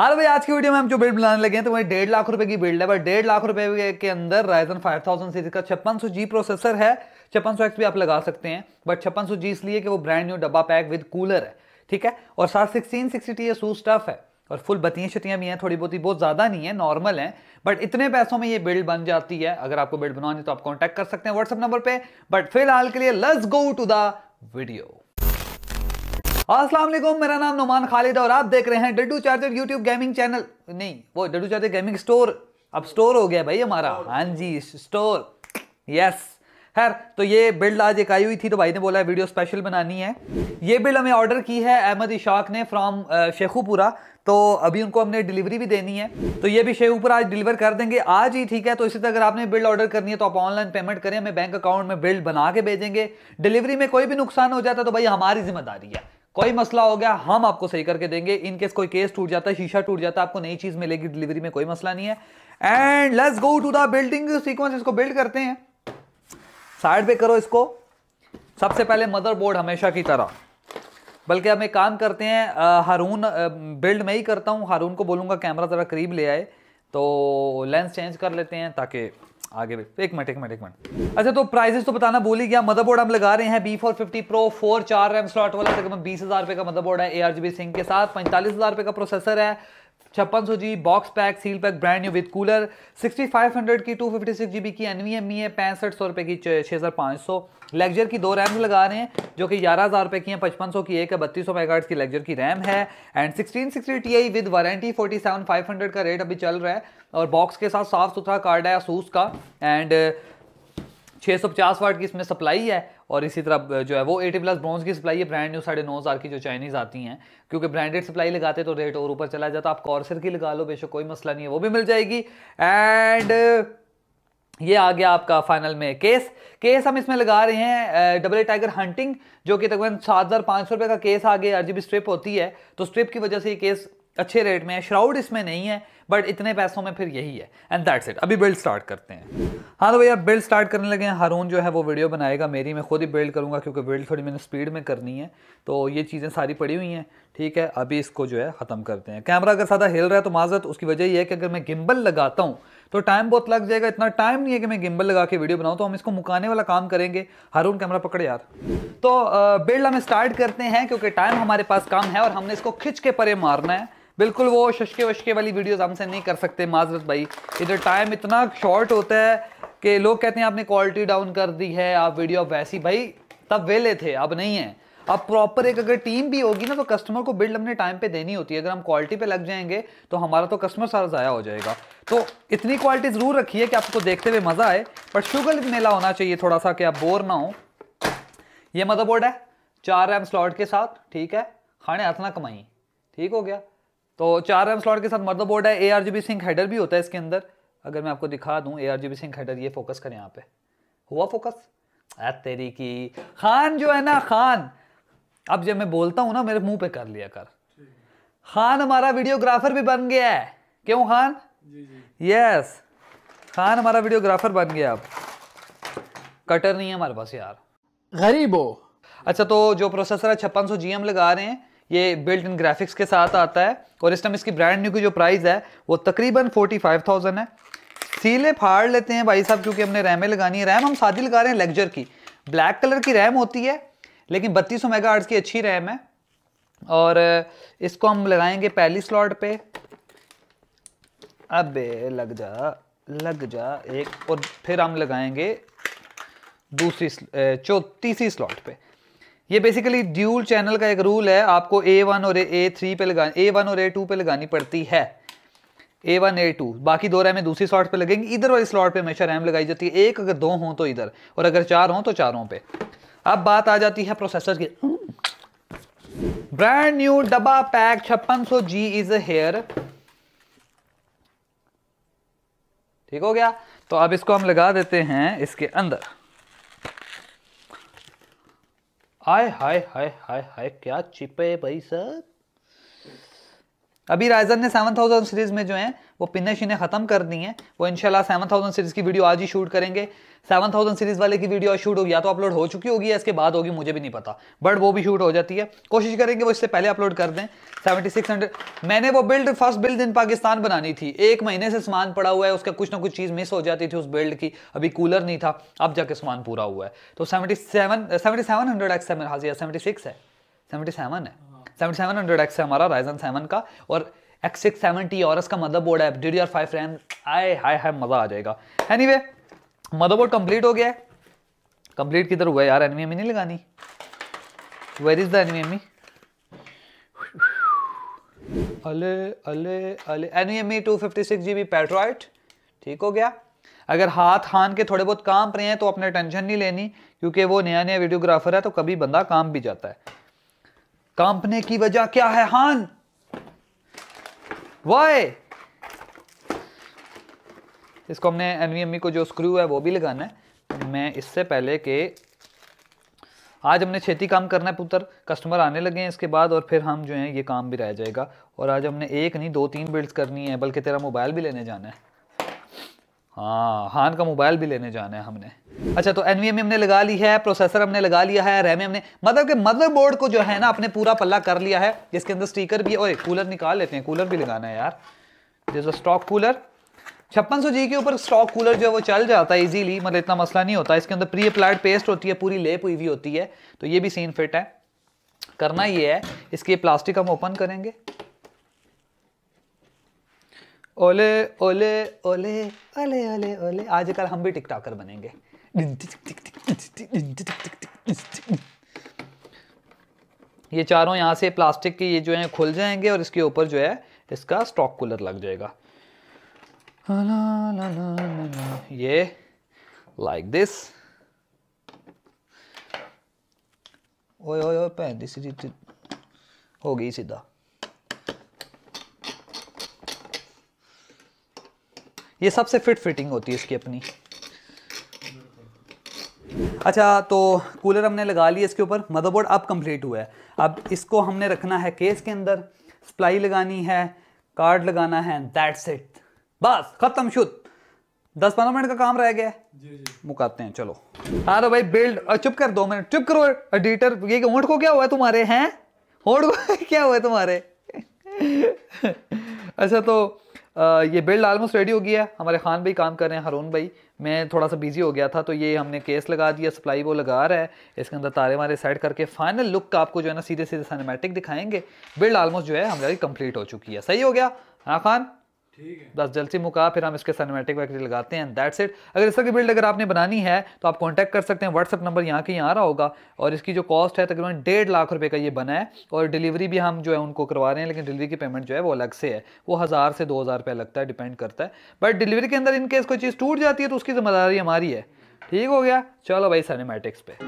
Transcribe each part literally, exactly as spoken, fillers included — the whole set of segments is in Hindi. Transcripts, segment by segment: हाल भाई आज की वीडियो में हम जो बिल्ड बनाने लगे हैं तो वही डेढ़ लाख रुपए की बिल्ड है। बट डेढ़ लाख रुपए के अंदर राइजन फाइव थाउज़ेंड सीरीज का छप्पन सौ जी प्रोसेसर है। छप्पन सौ एक्स भी आप लगा सकते हैं, बट छप्पन सौ जी इसलिए कि वो ब्रांड न्यू डब्बा पैक विद कूलर है, ठीक है। और साथ sixteen sixty T Asus stuff है और फुल बतियाँ छतियाँ भी हैं, थोड़ी बहुत ही, बहुत ज़्यादा नहीं है, नॉर्मल है। बट इतने पैसों में ये बिल्ड बन जाती है। अगर आपको बिल्ड बनवानी तो आप कॉन्टैक्ट कर सकते हैं व्हाट्सअप नंबर पर। बट फिलहाल के लिए let's go to the video. अस्सलाम वालेकुम, मेरा नाम नुमान खालिद और आप देख रहे हैं Daddu charger YouTube gaming channel. नहीं, वो डड्डू चार्जर गेमिंग स्टोर, अब स्टोर हो गया भाई हमारा। हाँ जी, स्टोर, यस। खैर, तो ये बिल्ड आज एक आई हुई थी तो भाई ने बोला है वीडियो स्पेशल बनानी है। ये बिल्ड हमें ऑर्डर की है अहमद इशाक ने फ्रॉम शेखुपुरा, तो अभी उनको हमने डिलीवरी भी देनी है, तो ये भी शेखुपुरा आज डिलीवर कर देंगे आज ही, ठीक है। तो इसी तरह अगर आपने बिल्ड ऑर्डर करनी है तो आप ऑनलाइन पेमेंट करें, हमें बैंक अकाउंट में बिल्ड बना के भेजेंगे। डिलीवरी में कोई भी नुकसान हो जाता तो भाई हमारी जिम्मेदारी है, कोई मसला हो गया हम आपको सही करके देंगे। इनकेस कोई केस टूट जाता है, शीशा टूट जाता है, आपको नई चीज मिलेगी, डिलीवरी में कोई मसला नहीं है। And let's go to the building sequence. इसको बिल्ड करते हैं, साइड पे करो इसको। सबसे पहले मदरबोर्ड हमेशा की तरह, बल्कि हम एक काम करते हैं, आ, हारून आ, बिल्ड मैं ही करता हूँ। हारून को बोलूँगा कैमरा ज़रा करीब ले आए, तो लेंस चेंज कर लेते हैं ताकि आगे भी। एक मिनट एक मिनट एक मिनट अच्छा, तो प्राइसेस तो बताना भूल ही गया। मदरबोर्ड हम लगा रहे हैं B four fifty pro four चार रैम स्लॉट वाला, तक बीस हज़ार रुपये का मदरबोर्ड है A R G B sync के साथ। पैंतालीस हज़ार रुपये का प्रोसेसर है, छप्पन सौ G box pack seal pack brand new with cooler. Sixty five hundred की टू फिफ्टी सिक्स जीबी की एन वी एम ई है, पैंसठ सौ रुपये की छः हज़ार पाँच सौ। लेक्चर की दो रैम्स लगा रहे हैं जो कि ग्यारह हज़ार रुपये की हैं, पचपन सौ की एक है, बत्तीस सौ मेगाहर्ट्ज़ की लेक्चर की रैम है। And sixteen sixty T I with warranty forty seven five hundred का रेट अभी चल रहा है। और बॉक्स के साथ साफ सुथरा कार्ड है आसूस का, एंड छः सौ पचास वाट की इसमें सप्लाई है। और इसी तरह जो है वो एटी प्लस ब्रॉन्ज की सप्लाई है, ब्रांड न्यू साढ़े नौ हज़ार की जो चाइनीज़ आती हैं, क्योंकि ब्रांडेड सप्लाई लगाते तो रेट और ऊपर चला जाता। आप कॉर्सर की लगा लो, बेशक कोई मसला नहीं है, वो भी मिल जाएगी। एंड ये आ गया आपका फाइनल में केस। केस हम इसमें लगा रहे हैं डबल ए टाइगर हंटिंग, जो कि तकरीबन सात हज़ार पाँच सौ रुपये का केस आ गया। आरजीबी स्ट्रिप होती है तो स्ट्रिप की वजह से ये केस अच्छे रेट में है, श्राउड इसमें नहीं है, बट इतने पैसों में फिर यही है। एंड दैट्स इट, अभी बिल्ड स्टार्ट करते हैं। हाँ तो भैया बिल्ड स्टार्ट करने लगे हैं। हारून जो है वो वीडियो बनाएगा मेरी, मैं खुद ही बिल्ड करूँगा क्योंकि बिल्ड थोड़ी मैंने स्पीड में करनी है। तो ये चीज़ें सारी पड़ी हुई हैं, ठीक है। अभी इसको जो है ख़त्म करते हैं। कैमरा अगर सादा हिल रहा है तो माजरत, उसकी वजह यह है कि अगर मैं गिम्बल लगाता हूँ तो टाइम बहुत लग जाएगा। इतना टाइम नहीं है कि मैं गिम्बल लगा के वीडियो बनाऊँ, तो हम इसको मुकाने वाला काम करेंगे। हारून कैमरा पकड़े यार। तो बिल्ड हम स्टार्ट करते हैं क्योंकि टाइम हमारे पास कम है और हमने इसको खिंच के परे मारना है। बिल्कुल वो शशके वशके वाली वीडियोस हमसे नहीं कर सकते माजरत भाई, इधर टाइम इतना शॉर्ट होता है कि लोग कहते हैं आपने क्वालिटी डाउन कर दी है, आप वीडियो वैसी। भाई तब वेले थे, अब नहीं है। अब प्रॉपर एक अगर टीम भी होगी ना तो कस्टमर को बिल्ड हमने टाइम पे देनी होती है। अगर हम क्वालिटी पे लग जाएंगे तो हमारा तो कस्टमर सारा ज़ाया हो जाएगा। तो इतनी क्वालिटी ज़रूर रखिए कि आपको देखते हुए मज़ा आए, बट शुगर मेला होना चाहिए थोड़ा सा कि आप बोर ना हो। ये मदरबोर्ड है चार रैम स्लॉट के साथ, ठीक है। खाने हाथ ना कमाई, ठीक हो गया। तो चार रैम स्लॉट के साथ मदरबोर्ड है। A R G B sync header भी होता है इसके अंदर। अगर मैं आपको दिखा दूं A R G B sync header, ये फोकस करें यहाँ पे, हुआ फोकस? आ तेरी की खान जो है ना, खान, अब जब मैं बोलता हूँ ना मेरे मुंह पे कर लिया कर। खान हमारा वीडियोग्राफर भी बन गया है, क्यों खान? यस, खान हमारा वीडियोग्राफर बन गया। अब कटर नहीं है हमारे पास यार, गरीब हो। अच्छा, तो जो प्रोसेसर है छप्पन सौ जी हम लगा रहे हैं, ये बिल्ट इन ग्राफिक्स के साथ आता है। और इस टाइम इसकी ब्रांड न्यू की जो प्राइस है वो तकरीबन फोर्टी फाइव थाउजेंड है। सीले फाड़ लेते हैं भाई साहब क्योंकि हमने रैमें लगानी है। रैम हम सादी लगा रहे हैं लेक्जर की, ब्लैक कलर की रैम होती है, लेकिन बत्तीस सौ मेगा हर्ट्ज़ की अच्छी रैम है। और इसको हम लगाएंगे पहली स्लॉट पे। अबे लग जा लग जा एक, और फिर हम लगाएंगे दूसरी चौतीसवीं स्लॉट पे। ये बेसिकली ड्यूल चैनल का एक रूल है, आपको ए वन और ए थ्री पे लगा ए वन और ए टू पे लगानी पड़ती है। ए वन ए टू बाकी दो रैमें दूसरी स्लॉट पे लगेंगी। इधर वाली स्लॉट पे हमेशा रैम लगाई जाती है एक, अगर दो हों तो इधर, और अगर चार हों तो चारों पे। अब बात आ जाती है प्रोसेसर की। ब्रांड न्यू डबा पैक छप्पन सौ जी इज हेयर, ठीक हो गया। तो अब इसको हम लगा देते हैं इसके अंदर। हाय हाय हाय हाय हाय, क्या चिप है भाई साहब। अभी राइजन ने सेवन थाउज़ेंड सीरीज़ में जो है वो पिने शिने ख़त्म कर दी हैं, वो इंशाल्लाह सेवन थाउज़ेंड सीरीज़ की वीडियो आज ही शूट करेंगे। सेवन थाउज़ेंड सीरीज़ वाले की वीडियो शूट हो या तो अपलोड हो चुकी होगी या इसके बाद होगी, मुझे भी नहीं पता, बट वो भी शूट हो जाती है। कोशिश करेंगे वो इससे पहले अपलोड कर दें। सेवन सिक्स हंड्रेड मैंने वो build first build in Pakistan बनानी थी, एक महीने से सामान पड़ा हुआ है, उसका कुछ ना कुछ चीज़ मिस हो जाती थी उस बिल्ड की, अभी कूलर नहीं था, अब जाके सामान पूरा हुआ है। तो seventy seven seventy seven hundred X है मेरा हाजिया, सेवेंटी सिक्स है सेवेंटी सेवन है सेवन सेवन हंड्रेड एक्स है हमारा राइजन सेवन का, और एक्स सिक्स सेवेंटी और इसका मदरबोर्ड है, D D R five RAM, आए हाय हाय मज़ा आ जाएगा। एनीवे मदरबोर्ड कंप्लीट हो गया है। कंप्लीट किधर हुआ है यार, एनवीएमई नहीं लगानी, वेयर इज द एनवीएमई, अले अले अले NVMe two fifty six G B Patriot, ठीक हो गया। अगर हाथ हान के थोड़े बहुत काम रहे हैं तो अपने टेंशन नहीं लेनी, क्योंकि वो नया नया वीडियोग्राफर है तो कभी बंदा काम भी जाता है। कांपने की वजह क्या है हान, वाई? इसको हमने एनवीएमई को जो स्क्रू है वो भी लगाना है। मैं इससे पहले के आज हमने छेती काम करना है पुत्र, कस्टमर आने लगे हैं इसके बाद, और फिर हम जो है ये काम भी रह जाएगा। और आज हमने एक नहीं दो तीन बिल्ड्स करनी है, बल्कि तेरा मोबाइल भी लेने जाना है। हाँ, हान का मोबाइल भी लेने जाना है हमने। अच्छा, तो एनवीएमई हमने लगा ली है, प्रोसेसर हमने लगा लिया है, रैम हमने, मतलब कि मदरबोर्ड को जो है ना अपने पूरा पल्ला कर लिया है, जिसके अंदर स्टीकर भी है। ओए कूलर निकाल लेते हैं, कूलर भी लगाना है यार। जैसा स्टॉक कूलर छप्पन सौ जी के ऊपर स्टॉक कूलर जो है वो चल जाता है ईजीली, मतलब इतना मसला नहीं होता। इसके अंदर प्री अप्लाइड पेस्ट होती है, पूरी लेप हुई हुई होती है, तो ये भी सीन फिट है। करना ये है, इसकी प्लास्टिक हम ओपन करेंगे। ओले ओले ओले ओले ओले ओले, आजकल हम भी टिकटॉकर बनेंगे। ये चारों यहाँ से प्लास्टिक के ये जो है खुल जाएंगे और इसके ऊपर जो है इसका स्टॉक कूलर लग जाएगा, ये लाइक दिस। ओए ओए पैंदी सीधी हो गई सीधा। ये सबसे फिट फिटिंग होती है इसकी अपनी। अच्छा, तो कूलर हमने लगा लिया, इसके ऊपर मदरबोर्ड अब कंप्लीट हुआ है। अब इसको हमने रखना है केस के अंदर, सप्लाई लगानी है, कार्ड लगाना है, दैट्स इट, बस खत्म शुद। दस पंद्रह मिनट का काम रह गया है, मुकाते हैं चलो। हाँ तो भाई बिल्ड, चुप कर दो मिनट, चुप करो एडिटर। ये होंठ को क्या हुआ है तुम्हारे, हैं होंठ को क्या हुआ है तुम्हारे? अच्छा, तो आ, ये बिल्ड ऑलमोस्ट रेडी हो गया है। हमारे खान भाई काम कर रहे हैं, हारून भाई, मैं थोड़ा सा बिजी हो गया था। तो ये हमने केस लगा दिया, सप्लाई वो लगा रहा है, इसके अंदर तारे वारे सेट करके फाइनल लुक का आपको जो है ना सीधे सीधे सिनेमैटिक दिखाएंगे। बिल्ड ऑलमोस्ट जो है हमारी कंप्लीट हो चुकी है। सही हो गया हाँ खान, ठीक है, बस जल्दी मुका, फिर हम इसके सिनेमैटिक वगैरह लगाते हैं, दैट्स इट। अगर इस तरह की बिल्ड अगर आपने बनानी है तो आप कांटेक्ट कर सकते हैं, व्हाट्सअप नंबर यहाँ के यहाँ आ रहा होगा। और इसकी जो कॉस्ट है तकरीबन डेढ़ लाख रुपए का ये बना है, और डिलीवरी भी हम जो है उनको करवा रहे हैं, लेकिन डिलीवरी की पेमेंट जो है वो अलग से है, वो हज़ार से दो हज़ार रुपया लगता है, डिपेंड करता है। बट डिलीवरी के अंदर इनकेस कोई चीज़ टूट जाती है तो उसकी जिम्मेदारी हमारी है। ठीक हो गया, चलो भाई सिनेमैटिक्स पे।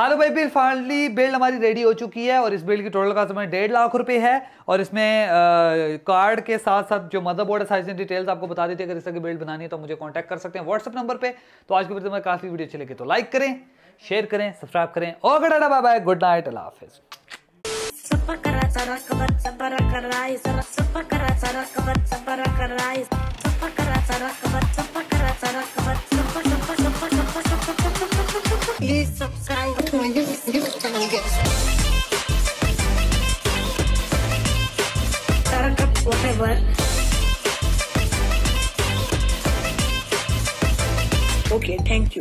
हेलो भाई, बिल फाइनली बिल्ड हमारी रेडी हो चुकी है, और इस बिल्ड की टोटल कास्ट हमारी डेढ़ लाख रुपए है। और इसमें आ, कार्ड के साथ साथ जो मदरबोर्ड है सारी डिटेल्स आपको बता देते हैं। अगर इस तरह की बिल्ड बनानी है तो मुझे कांटेक्ट कर सकते हैं व्हाट्सएप नंबर पे। तो आज की वीडियो में काफ़ी वीडियो अच्छी लगी तो लाइक करें, शेयर करें, सब्सक्राइब करें। और गड़ा बाय बाय, गुड नाइट, अल्लाह Sarah perfect work. Okay, thank you.